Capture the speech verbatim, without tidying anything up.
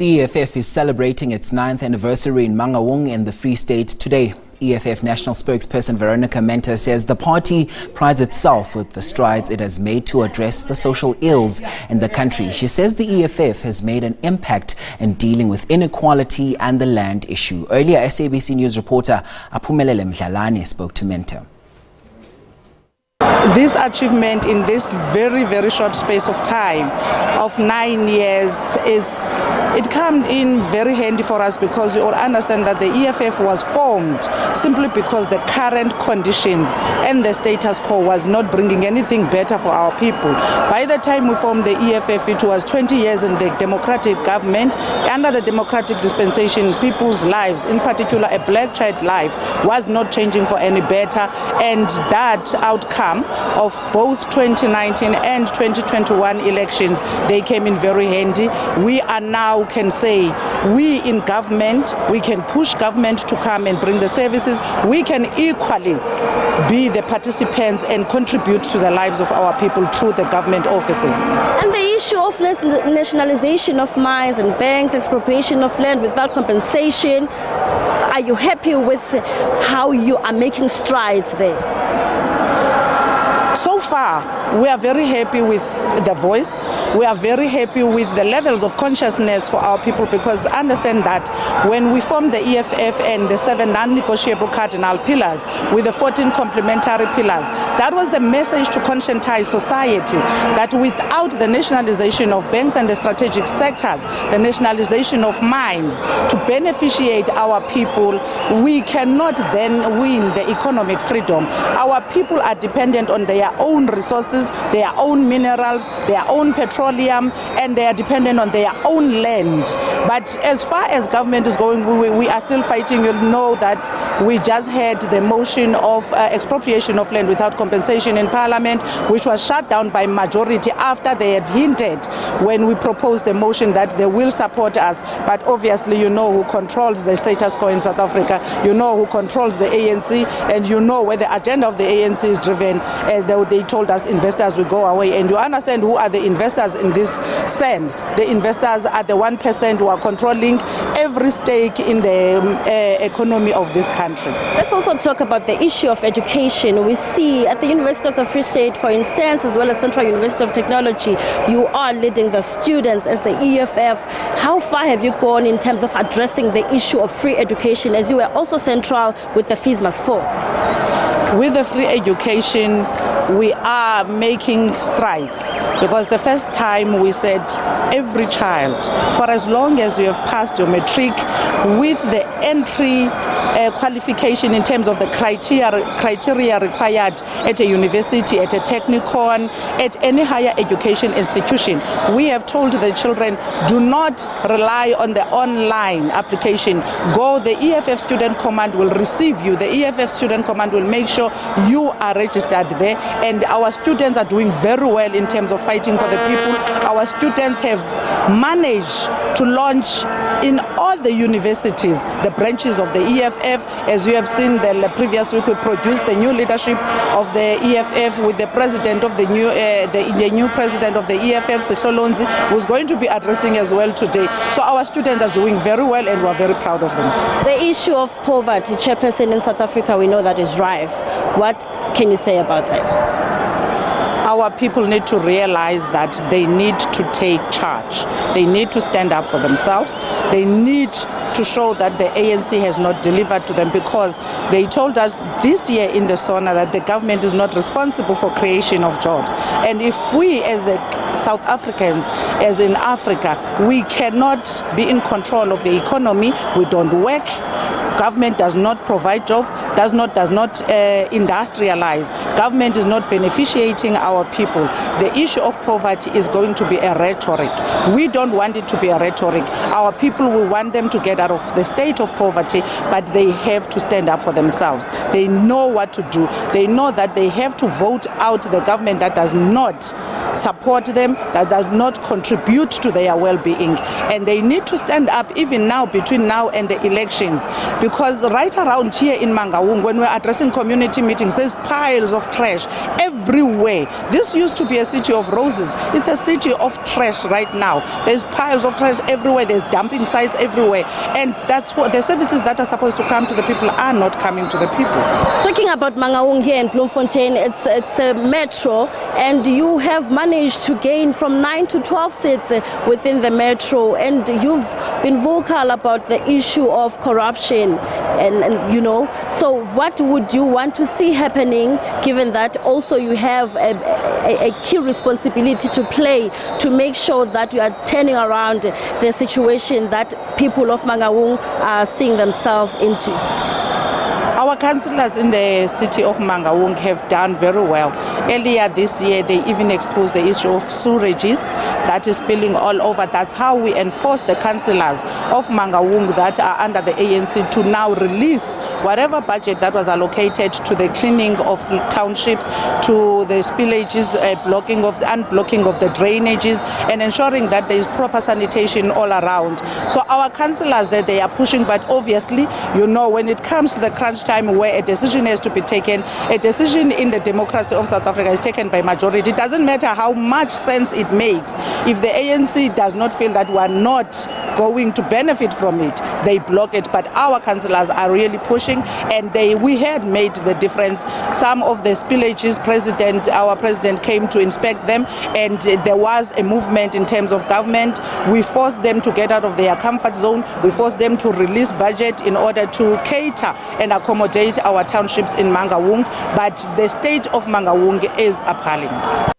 The E F F is celebrating its ninth anniversary in Mangaung in the Free State today. E F F national spokesperson Veronica Mente says the party prides itself with the strides it has made to address the social ills in the country. She says the E F F has made an impact in dealing with inequality and the land issue. Earlier, S A B C News reporter Aphumelele Mdlalane spoke to Mente. This achievement in this very, very short space of time of nine years is it came in very handy for us, because we all understand that the E F F was formed simply because the current conditions and the status quo was not bringing anything better for our people. By the time we formed the E F F, it was twenty years in the democratic government. Under the democratic dispensation, people's lives, in particular a black child life, was not changing for any better, and that outcome of both twenty nineteen and twenty twenty-one elections, they came in very handy. We are now can say we in government, we can push government to come and bring the services. We can equally be the participants and contribute to the lives of our people through the government offices. And the issue of nationalization of mines and banks, expropriation of land without compensation, are you happy with how you are making strides there? So far, we are very happy with the voice. We are very happy with the levels of consciousness for our people, because understand that when we formed the E F F and the seven non-negotiable cardinal pillars with the fourteen complementary pillars, that was the message to conscientize society that without the nationalization of banks and the strategic sectors, the nationalization of mines, to beneficiate our people, we cannot then win the economic freedom. Our people are dependent on the their own resources, their own minerals, their own petroleum, and they are dependent on their own land. But as far as government is going, we, we are still fighting. You know that we just had the motion of uh, expropriation of land without compensation in Parliament, which was shut down by majority after they had hinted when we proposed the motion that they will support us. But obviously, you know who controls the status quo in South Africa, you know who controls the A N C, and you know where the agenda of the A N C is driven. And they told us investors will go away, and you understand who are the investors in this sense. The investors are the one percent who are controlling every stake in the um, uh, economy of this country. Let's also talk about the issue of education. We see at the University of the Free State, for instance, as well as Central University of Technology, you are leading the students as the E F F. How far have you gone in terms of addressing the issue of free education, as you were also central with the fees must fall? With the free education, we are making strides, because the first time we said every child, for as long as you have passed your matric with the entry uh, qualification in terms of the criteria criteria required at a university, at a technicon, at any higher education institution, we have told the children, do not rely on the online application. Go, the E F F student command will receive you. The E F F student command will make sure you are registered there. And our students are doing very well in terms of fighting for the people. Our students have managed to launch in all the universities the branches of the E F F. As you have seen, the previous week we produced the new leadership of the E F F with the president of the new uh, the, the new president of the E F F, Sethlolonzi, who's going to be addressing as well today. So our students are doing very well, and we're very proud of them. The issue of poverty, Chairperson, in South Africa, we know that is rife. What can you say about that? Our people need to realize that they need to take charge. They need to stand up for themselves. They need to show that the A N C has not delivered to them, because they told us this year in the SONA that the government is not responsible for creation of jobs. And if we as the South Africans, as in Africa, we cannot be in control of the economy, we don't work, government does not provide job, does not does not uh, industrialize, government is not beneficiating our people, the issue of poverty is going to be a rhetoric. We don't want it to be a rhetoric. Our people, we want them to get out of the state of poverty, but they have to stand up for themselves. They know what to do. They know that they have to vote out the government that does not support them, that does not contribute to their well-being. And they need to stand up even now, between now and the elections, because right around here in Mangaung, when we're addressing community meetings, there's piles of trash everywhere. This used to be a city of roses. It's a city of trash right now. There's piles of trash everywhere. There's dumping sites everywhere. And that's what the services that are supposed to come to the people are not coming to the people. Talking about Mangaung here in Bloemfontein, it's, it's a metro, and you have managed to gain from nine to twelve seats within the metro, and you've been vocal about the issue of corruption, and, and you know, so what would you want to see happening, given that also you have a, a, a key responsibility to play to make sure that you are turning around the situation that people of Mangaung are seeing themselves into? Our councillors in the city of Mangaung have done very well. Earlier this year, they even exposed the issue of sewages that is spilling all over. That's how we enforce the councillors of Mangaung that are under the A N C to now release whatever budget that was allocated to the cleaning of townships, to the spillages, uh, blocking of, unblocking of the drainages, and ensuring that there is proper sanitation all around. So our councillors, that they are pushing, but obviously, you know, when it comes to the crunch time where a decision has to be taken, a decision in the democracy of South Africa is taken by majority. It doesn't matter how much sense it makes. If the A N C does not feel that we are not going to benefit from it, they block it. But our councillors are really pushing, and they we had made the difference. Some of the spillages, president our president came to inspect them, and there was a movement in terms of government. We forced them to get out of their comfort zone. We forced them to release budget in order to cater and accommodate our townships in Mangaung. But the state of Mangaung is appalling.